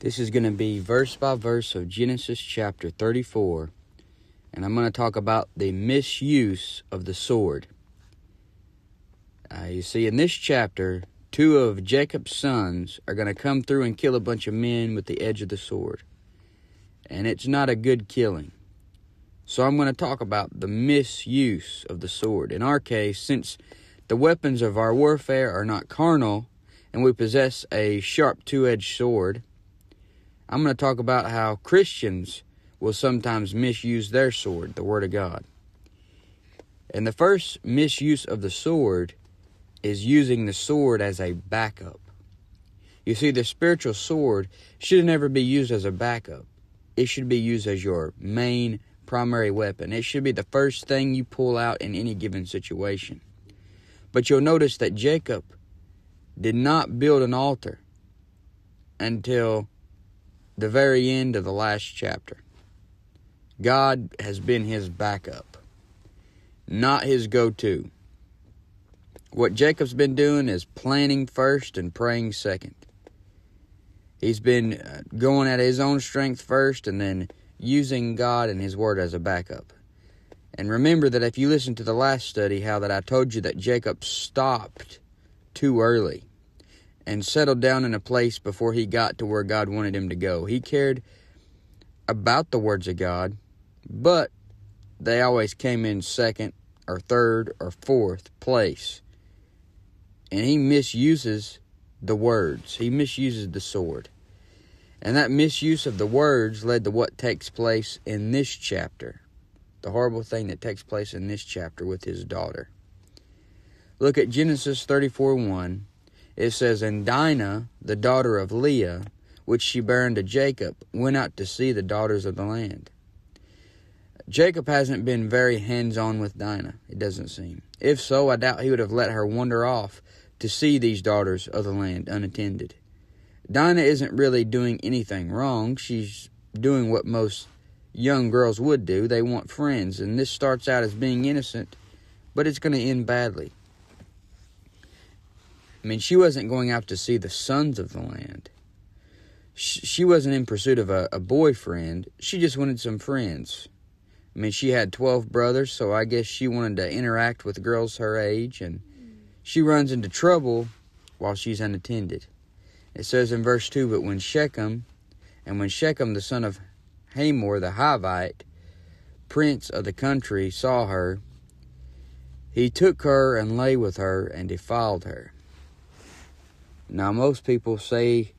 This is going to be verse by verse of Genesis chapter 34, and I'm going to talk about the misuse of the sword. You see, in this chapter, two of Jacob's sons are going to come through and kill a bunch of men with the edge of the sword, and it's not a good killing. So I'm going to talk about the misuse of the sword. In our case, since the weapons of our warfare are not carnal, and we possess a sharp two-edged sword, I'm going to talk about how Christians will sometimes misuse their sword, the Word of God. And the first misuse of the sword is using the sword as a backup. You see, the spiritual sword should never be used as a backup. It should be used as your main primary weapon. It should be the first thing you pull out in any given situation. But you'll notice that Jacob did not build an altar until the very end of the last chapter. God has been his backup, not his go-to. What Jacob's been doing is planning first and praying second. He's been going at his own strength first and then using God and his word as a backup. And remember that if you listen to the last study, how that I told you that Jacob stopped too early and settled down in a place before he got to where God wanted him to go. He cared about the words of God, but they always came in second or third or fourth place. And he misuses the words. He misuses the sword. And that misuse of the words led to what takes place in this chapter. The horrible thing that takes place in this chapter with his daughter. Look at Genesis 34:1. It says, "And Dinah, the daughter of Leah, which she bare unto Jacob, went out to see the daughters of the land." Jacob hasn't been very hands-on with Dinah, it doesn't seem. If so, I doubt he would have let her wander off to see these daughters of the land unattended. Dinah isn't really doing anything wrong. She's doing what most young girls would do. They want friends, and this starts out as being innocent, but it's going to end badly. I mean, she wasn't going out to see the sons of the land. She wasn't in pursuit of a boyfriend. She just wanted some friends. I mean, she had 12 brothers, so I guess she wanted to interact with girls her age, and she runs into trouble while she's unattended. It says in verse 2, "But when Shechem, the son of Hamor the Hivite, prince of the country, saw her, he took her and lay with her and defiled her." Now, most people say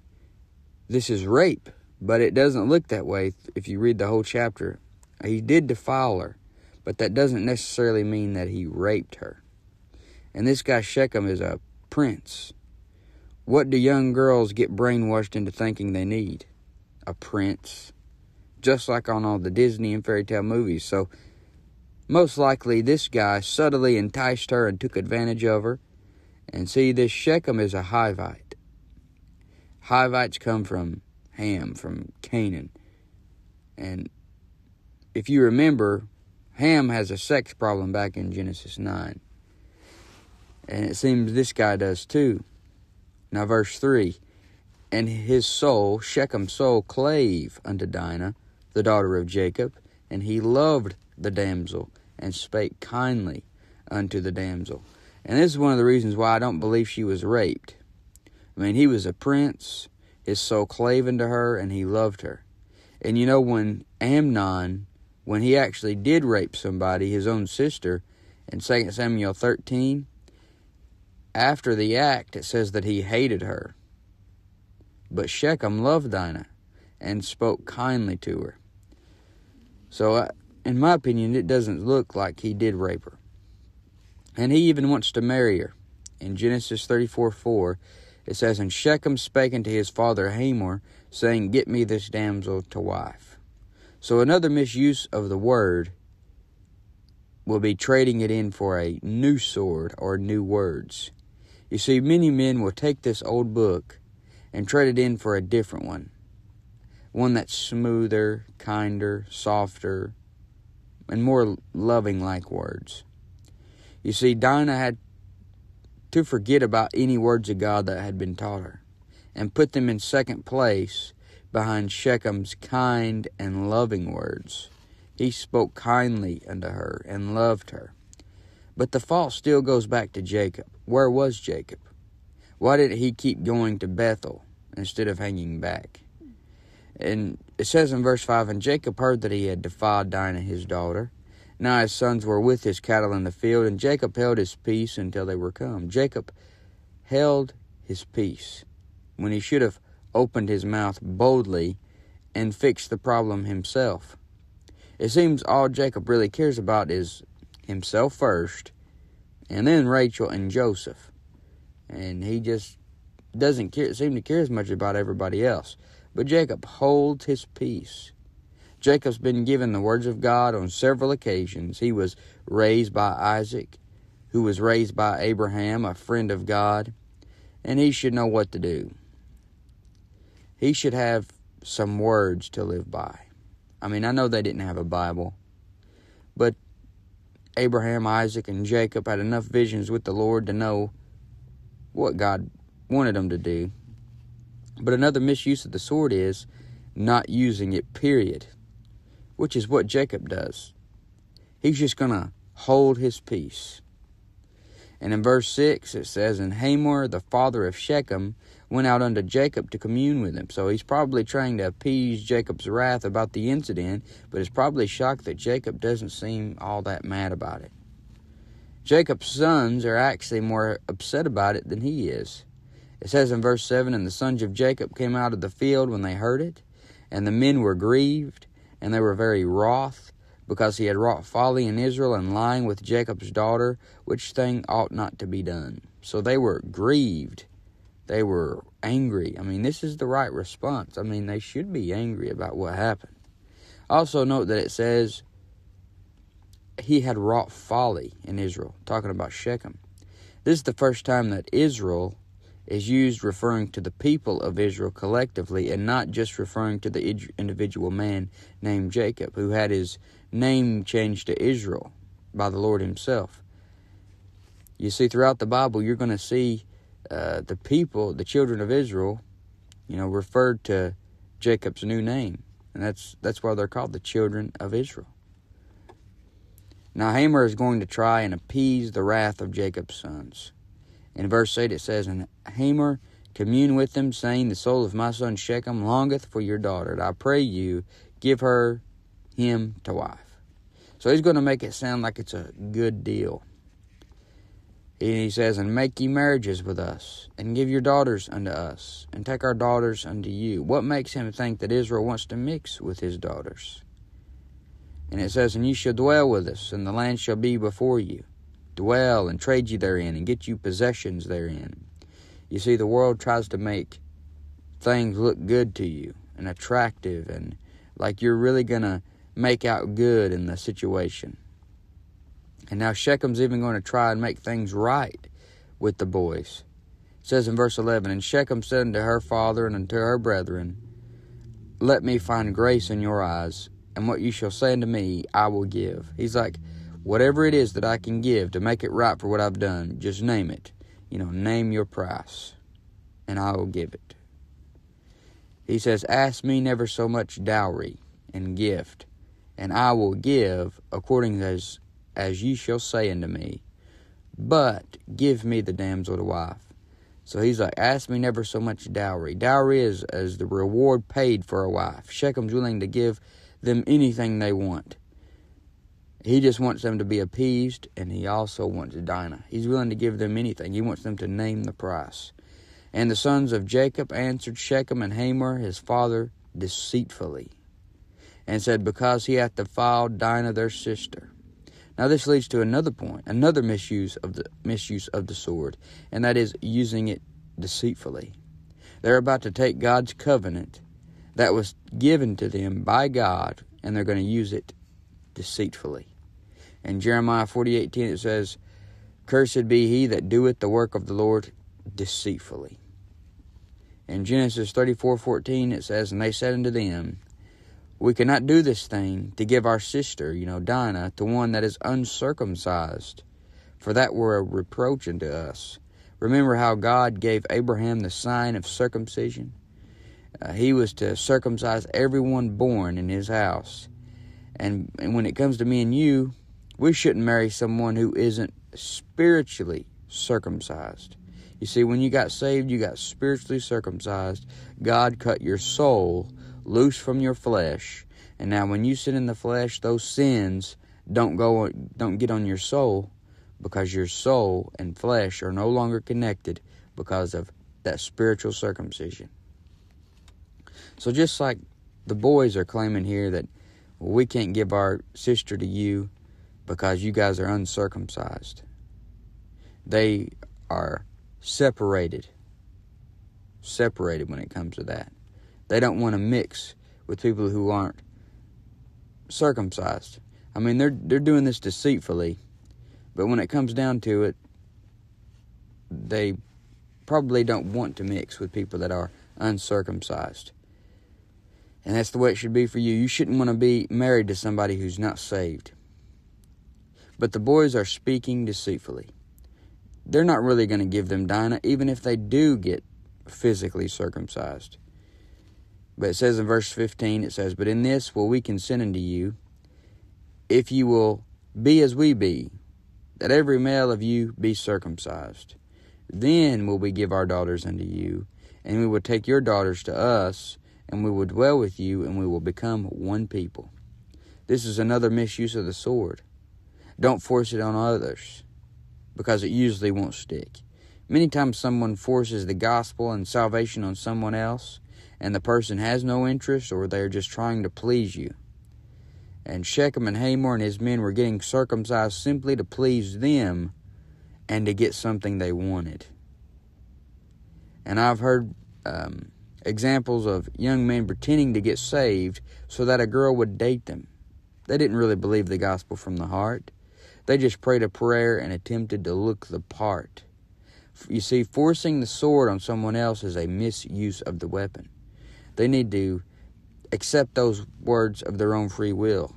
this is rape, but it doesn't look that way if you read the whole chapter. He did defile her, but that doesn't necessarily mean that he raped her. And this guy Shechem is a prince. What do young girls get brainwashed into thinking they need? A prince. Just like on all the Disney and fairy tale movies. So, most likely this guy subtly enticed her and took advantage of her. And see, this Shechem is a Hivite. Hivites come from Ham, from Canaan. And if you remember, Ham has a sex problem back in Genesis 9. And it seems this guy does too. Now verse 3, "And his soul, Shechem's soul, clave unto Dinah, the daughter of Jacob, and he loved the damsel, and spake kindly unto the damsel." And this is one of the reasons why I don't believe she was raped. I mean, he was a prince, his soul clave unto her, and he loved her. And you know, when Amnon, when he actually did rape somebody, his own sister, in 2 Samuel 13, after the act, it says that he hated her. But Shechem loved Dinah and spoke kindly to her. So, in my opinion, it doesn't look like he did rape her. And he even wants to marry her. In Genesis 34:4, it says, "And Shechem spake unto his father Hamor, saying, Get me this damsel to wife." So another misuse of the word will be trading it in for a new sword or new words. You see, many men will take this old book and trade it in for a different one. One that's smoother, kinder, softer, and more loving-like words. You see, Dinah had to forget about any words of God that had been taught her and put them in second place behind Shechem's kind and loving words. He spoke kindly unto her and loved her. But the fault still goes back to Jacob. Where was Jacob? Why did he keep going to Bethel instead of hanging back? And it says in verse 5, "And Jacob heard that he had defiled Dinah his daughter. Now his sons were with his cattle in the field, and Jacob held his peace until they were come." Jacob held his peace when he should have opened his mouth boldly and fixed the problem himself. It seems all Jacob really cares about is himself first, and then Rachel and Joseph. And he just doesn't seem to care as much about everybody else. But Jacob holds his peace. Jacob's been given the words of God on several occasions. He was raised by Isaac, who was raised by Abraham, a friend of God, and he should know what to do. He should have some words to live by. I mean, I know they didn't have a Bible, but Abraham, Isaac, and Jacob had enough visions with the Lord to know what God wanted them to do. But another misuse of the sword is not using it, period, which is what Jacob does. He's just going to hold his peace. And in verse 6, it says, "And Hamor, the father of Shechem, went out unto Jacob to commune with him." So he's probably trying to appease Jacob's wrath about the incident, but is probably shocked that Jacob doesn't seem all that mad about it. Jacob's sons are actually more upset about it than he is. It says in verse 7, "And the sons of Jacob came out of the field when they heard it, and the men were grieved, and they were very wroth, because he had wrought folly in Israel, and lying with Jacob's daughter, which thing ought not to be done." So they were grieved. They were angry. I mean, this is the right response. I mean, they should be angry about what happened. Also note that it says he had wrought folly in Israel, talking about Shechem. This is the first time that Israel is used referring to the people of Israel collectively and not just referring to the individual man named Jacob, who had his name changed to Israel by the Lord himself. You see, throughout the Bible, you're going to see the people, the children of Israel, referred to Jacob's new name. And that's why they're called the children of Israel. Now, Hamor is going to try and appease the wrath of Jacob's sons. In verse 8 it says, "And Hamor communed with them, saying, The soul of my son Shechem longeth for your daughter. And I pray you, give her him to wife." So he's going to make it sound like it's a good deal. And he says, "And make ye marriages with us, and give your daughters unto us, and take our daughters unto you." What makes him think that Israel wants to mix with his daughters? And it says, "And ye shall dwell with us, and the land shall be before you. Dwell and trade you therein, and get you possessions therein." You see, the world tries to make things look good to you and attractive, and like you're really going to make out good in the situation. And now Shechem's even going to try and make things right with the boys. It says in verse 11, "And Shechem said unto her father and unto her brethren, Let me find grace in your eyes, and what you shall say unto me I will give." He's like, whatever it is that I can give to make it right for what I've done, just name it. Name your price, and I will give it. He says, "Ask me never so much dowry and gift, and I will give according as ye shall say unto me. But give me the damsel to wife." So he's like, ask me never so much dowry. Dowry is as the reward paid for a wife. Shechem's willing to give them anything they want. He just wants them to be appeased, and he also wants Dinah. He's willing to give them anything. He wants them to name the price. "And the sons of Jacob answered Shechem and Hamor his father deceitfully, and said, Because he hath defiled Dinah their sister." Now this leads to another point, another misuse of the sword, and that is using it deceitfully. They're about to take God's covenant that was given to them by God, and they're going to use it deceitfully. In Jeremiah 48:10 it says, "Cursed be he that doeth the work of the Lord deceitfully." In Genesis 34:14 it says, "And they said unto them, We cannot do this thing to give our sister," Dinah, "to one that is uncircumcised, for that were a reproach unto us." Remember how God gave Abraham the sign of circumcision? He was to circumcise everyone born in his house. And when it comes to me and you, we shouldn't marry someone who isn't spiritually circumcised. You see, when you got saved, you got spiritually circumcised. God cut your soul loose from your flesh. And now when you sin in the flesh, those sins don't get on your soul, because your soul and flesh are no longer connected because of that spiritual circumcision. So just like the boys are claiming here that we can't give our sister to you because you guys are uncircumcised. They are separated when it comes to that. They don't want to mix with people who aren't circumcised. I mean, they're doing this deceitfully, but when it comes down to it, they probably don't want to mix with people that are uncircumcised. And that's the way it should be for you. You shouldn't want to be married to somebody who's not saved. But the boys are speaking deceitfully. They're not really going to give them Dinah, even if they do get physically circumcised. But it says in verse 15, it says, "But in this will we consent unto you, if you will be as we be, that every male of you be circumcised. Then will we give our daughters unto you, and we will take your daughters to us, and we will dwell with you, and we will become one people." This is another misuse of the sword. Don't force it on others, because it usually won't stick. Many times someone forces the gospel and salvation on someone else, and the person has no interest, or they're just trying to please you. And Shechem and Hamor and his men were getting circumcised simply to please them and to get something they wanted. And I've heard examples of young men pretending to get saved so that a girl would date them. They didn't really believe the gospel from the heart. They just prayed a prayer and attempted to look the part. You see, forcing the sword on someone else is a misuse of the weapon. They need to accept those words of their own free will.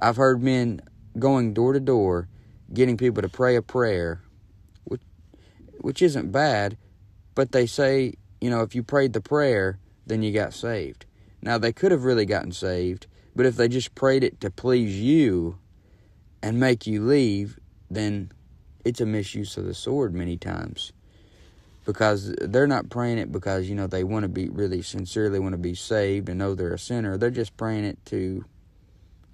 I've heard men going door to door, getting people to pray a prayer, which isn't bad, but they say, you know, if you prayed the prayer, then you got saved. Now, they could have really gotten saved, but if they just prayed it to please you and make you leave, then it's a misuse of the sword many times, because they're not praying it because, you know, they want to be really sincerely want to be saved and know they're a sinner. They're just praying it to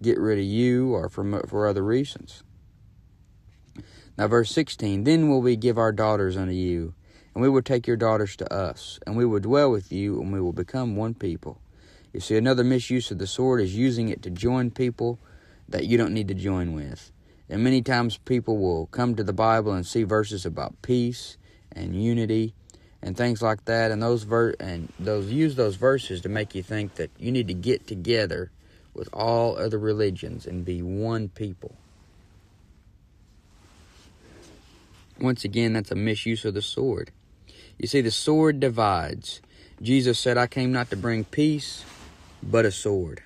get rid of you or for other reasons. Now, verse 16, "Then will we give our daughters unto you, and we will take your daughters to us, and we will dwell with you, and we will become one people." You see, another misuse of the sword is using it to join people that you don't need to join with. And many times people will come to the Bible and see verses about peace and unity and things like that, and those verses to make you think that you need to get together with all other religions and be one people. Once again, that's a misuse of the sword. You see, the sword divides. Jesus said, "I came not to bring peace, but a sword."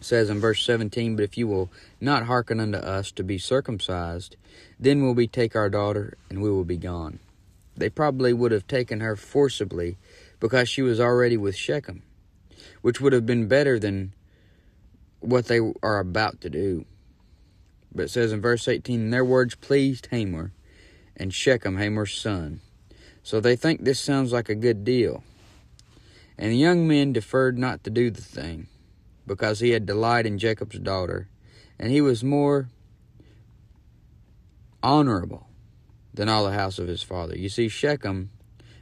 It says in verse 17, "But if you will not hearken unto us to be circumcised, then will we take our daughter, and we will be gone." They probably would have taken her forcibly because she was already with Shechem, which would have been better than what they are about to do. But it says in verse 18, "Their words pleased Hamor and Shechem, Hamor's son." So they think this sounds like a good deal. "And the young men deferred not to do the thing, because he had delight in Jacob's daughter, and he was more honorable than all the house of his father." You see, Shechem,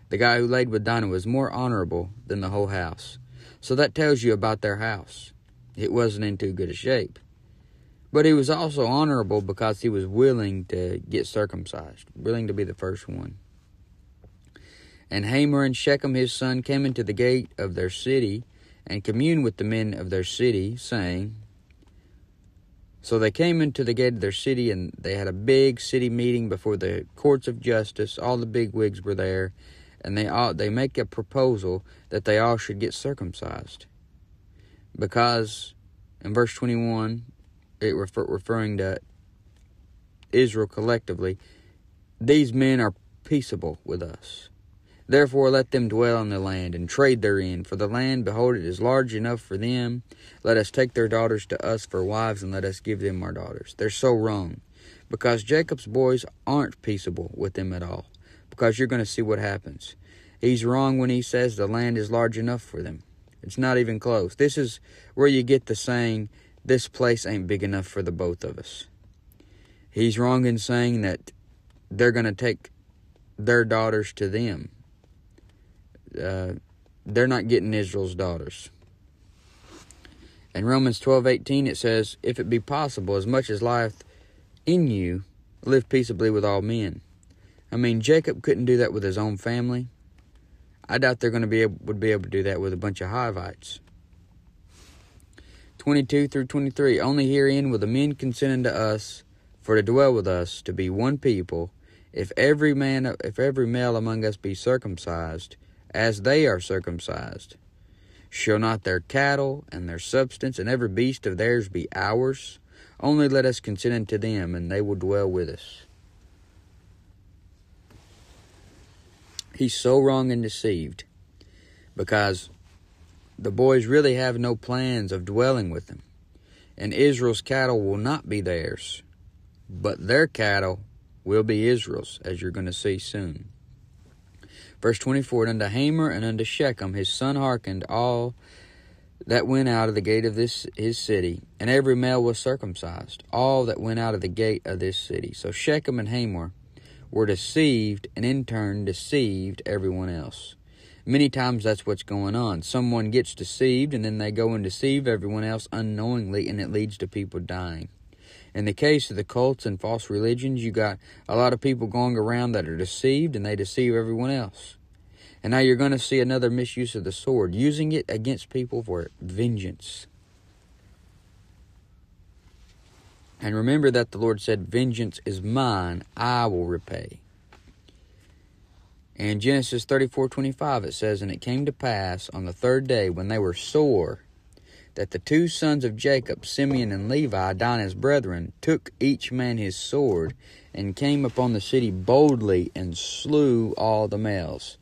the guy who laid with Dinah, was more honorable than the whole house. So that tells you about their house. It wasn't in too good a shape. But he was also honorable because he was willing to get circumcised, willing to be the first one. "And Hamor and Shechem his son came into the gate of their city, and communed with the men of their city, saying..." So they came into the gate of their city, and they had a big city meeting before the courts of justice. All the bigwigs were there, and they make a proposal that they all should get circumcised. Because, in verse 21, it referring to Israel collectively, "These men are peaceable with us. Therefore let them dwell on the land, and trade therein. For the land, behold, it is large enough for them. Let us take their daughters to us for wives, and let us give them our daughters. They're so wrong, because Jacob's boys aren't peaceable with them at all, because you're going to see what happens. He's wrong when he says the land is large enough for them. It's not even close. This is where you get the saying, this place ain't big enough for the both of us. He's wrong in saying that they're going to take their daughters to them. They're not getting Israel's daughters. In Romans 12:18 it says, if it be possible, as much as lieth in you, live peaceably with all men. I mean, Jacob couldn't do that with his own family. I doubt they're going to be able to do that with a bunch of Hivites. 22-23, only herein will the men consent unto us, for to dwell with us, to be one people, if every male among us be circumcised, as they are circumcised. Shall not their cattle and their substance and every beast of theirs be ours? Only let us consent unto them, and they will dwell with us. He's so wrong and deceived, because the boys really have no plans of dwelling with them, and Israel's cattle will not be theirs, but their cattle will be Israel's, as you're going to see soon. Verse 24, and unto Hamor and unto Shechem his son hearkened all that went out of the gate of this his city, and every male was circumcised, all that went out of the gate of this city. So Shechem and Hamor were deceived, and in turn deceived everyone else. Many times that's what's going on. Someone gets deceived, and then they go and deceive everyone else unknowingly, and it leads to people dying. In the case of the cults and false religions, you got a lot of people going around that are deceived, and they deceive everyone else. And now you're going to see another misuse of the sword, using it against people for vengeance. And remember that the Lord said, vengeance is mine, I will repay. In Genesis 34:25 it says, and it came to pass on the third day, when they were sore, that the two sons of Jacob, Simeon and Levi, Dinah's brethren, took each man his sword, and came upon the city boldly, and slew all the males.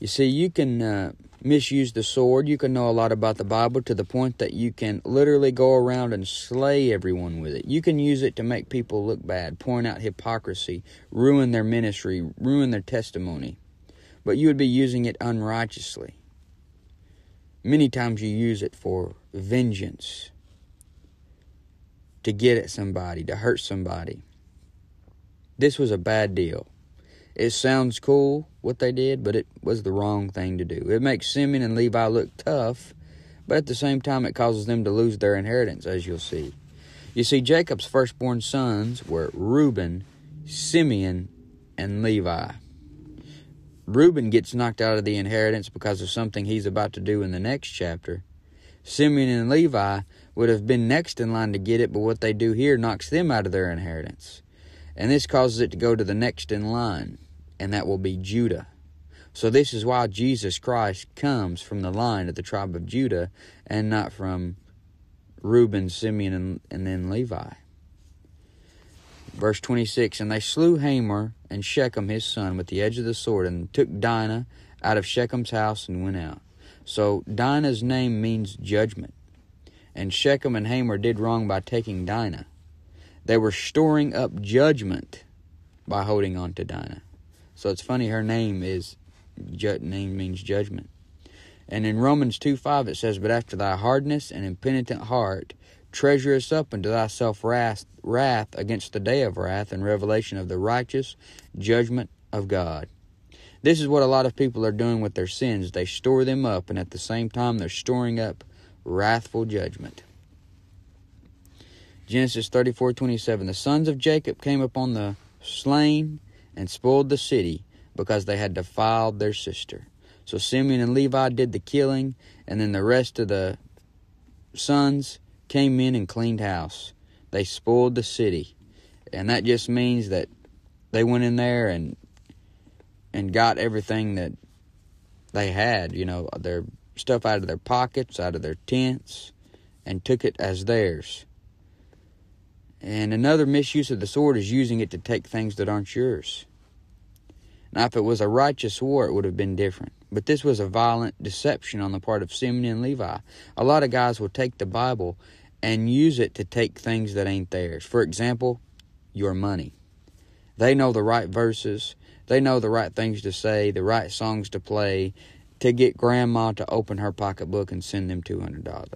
You see, you can misuse the sword. You can know a lot about the Bible to the point that you can literally go around and slay everyone with it. You can use it to make people look bad, point out hypocrisy, ruin their ministry, ruin their testimony. But you would be using it unrighteously. Many times you use it for vengeance, to get at somebody, to hurt somebody. This was a bad deal. It sounds cool what they did, but it was the wrong thing to do. It makes Simeon and Levi look tough, but at the same time it causes them to lose their inheritance, as you'll see. You see, Jacob's firstborn sons were Reuben, Simeon, and Levi. Reuben gets knocked out of the inheritance because of something he's about to do in the next chapter. Simeon and Levi would have been next in line to get it, but what they do here knocks them out of their inheritance. And this causes it to go to the next in line, and that will be Judah. So this is why Jesus Christ comes from the line of the tribe of Judah and not from Reuben, Simeon, and then Levi. Verse 26, and they slew Hamor and Shechem his son with the edge of the sword, and took Dinah out of Shechem's house and went out. So Dinah's name means judgment, and Shechem and Hamor did wrong by taking Dinah. They were storing up judgment by holding on to Dinah. So it's funny, her name means judgment. And in Romans 2:5 it says, but after thy hardness and impenitent heart, treasure us up unto thyself wrath against the day of wrath and revelation of the righteous judgment of God. This is what a lot of people are doing with their sins. They store them up, and at the same time they're storing up wrathful judgment. Genesis 34:27, the sons of Jacob came upon the slain and spoiled the city, because they had defiled their sister. So Simeon and Levi did the killing, and then the rest of the sons came in and cleaned house. They spoiled the city. And that just means that they went in there and got everything that they had, you know, their stuff out of their pockets, out of their tents, and took it as theirs. And another misuse of the sword is using it to take things that aren't yours. Now, if it was a righteous war, it would have been different. But this was a violent deception on the part of Simeon and Levi. A lot of guys will take the Bible and use it to take things that ain't theirs. For example, your money. They know the right verses. They know the right things to say, the right songs to play, to get grandma to open her pocketbook and send them $200.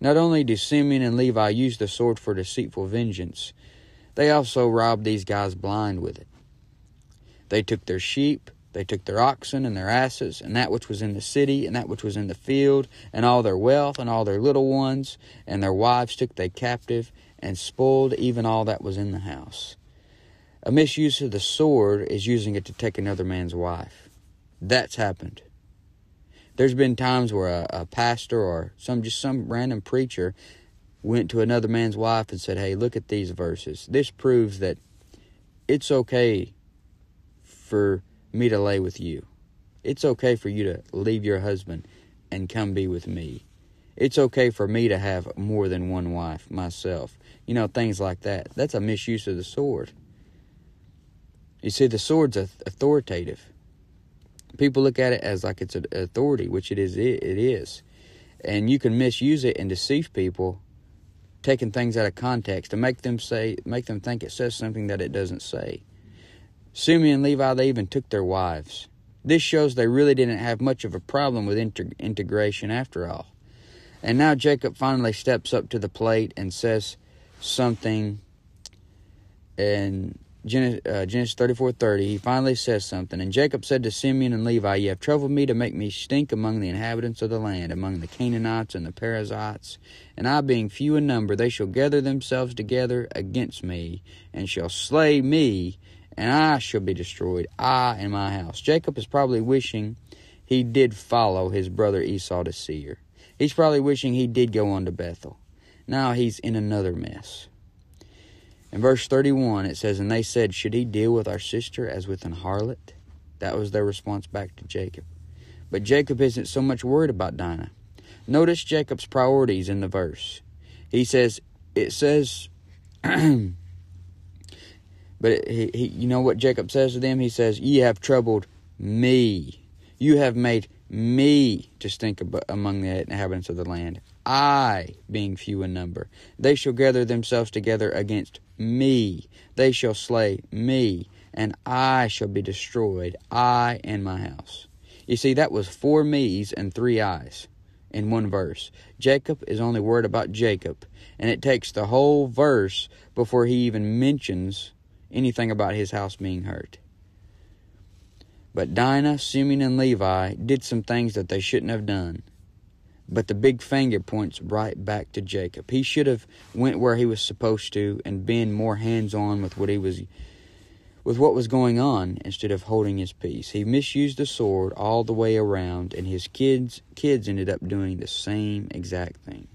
Not only do Simeon and Levi use the sword for deceitful vengeance, they also robbed these guys blind with it. They took their sheep, they took their oxen and their asses, and that which was in the city, and that which was in the field, and all their wealth, and all their little ones, and their wives took they captive, and spoiled even all that was in the house. A misuse of the sword is using it to take another man's wife. That's happened. There's been times where a pastor or some random preacher went to another man's wife and said, "Hey, look at these verses. This proves that it's okay for me to lay with you. It's okay for you to leave your husband and come be with me. It's okay for me to have more than one wife myself." You know, things like that. That's a misuse of the sword. You see, the sword's authoritative. People look at it as like it's an authority, which it is. And you can misuse it and deceive people, taking things out of context to make them think it says something that it doesn't say. Simeon and Levi, they even took their wives. This shows they really didn't have much of a problem with integration after all. And now Jacob finally steps up to the plate and says something, and Genesis 34:30, he finally says something. "And Jacob said to Simeon and Levi, you have troubled me to make me stink among the inhabitants of the land, among the Canaanites and the Perizzites. And I, being few in number, they shall gather themselves together against me, and shall slay me, and I shall be destroyed, I and my house." Jacob is probably wishing he did follow his brother Esau to Seir. He's probably wishing he did go on to Bethel. Now he's in another mess. In verse 31, it says, "And they said, should he deal with our sister as with an harlot?" That was their response back to Jacob. But Jacob isn't so much worried about Dinah. Notice Jacob's priorities in the verse. He says, you know what Jacob says to them? He says, "Ye have troubled me. You have made me to stink among the inhabitants of the land. I, being few in number, they shall gather themselves together against me. They shall slay me, and I shall be destroyed, I and my house." You see, that was 4 me's and 3 I's in one verse. Jacob is only worried about Jacob, and it takes the whole verse before he even mentions anything about his house being hurt. But Dinah, Simeon, and Levi did some things that they shouldn't have done. But the big finger points right back to Jacob. He should have went where he was supposed to and been more hands-on with what was going on instead of holding his peace. He misused the sword all the way around, and his kids ended up doing the same exact thing.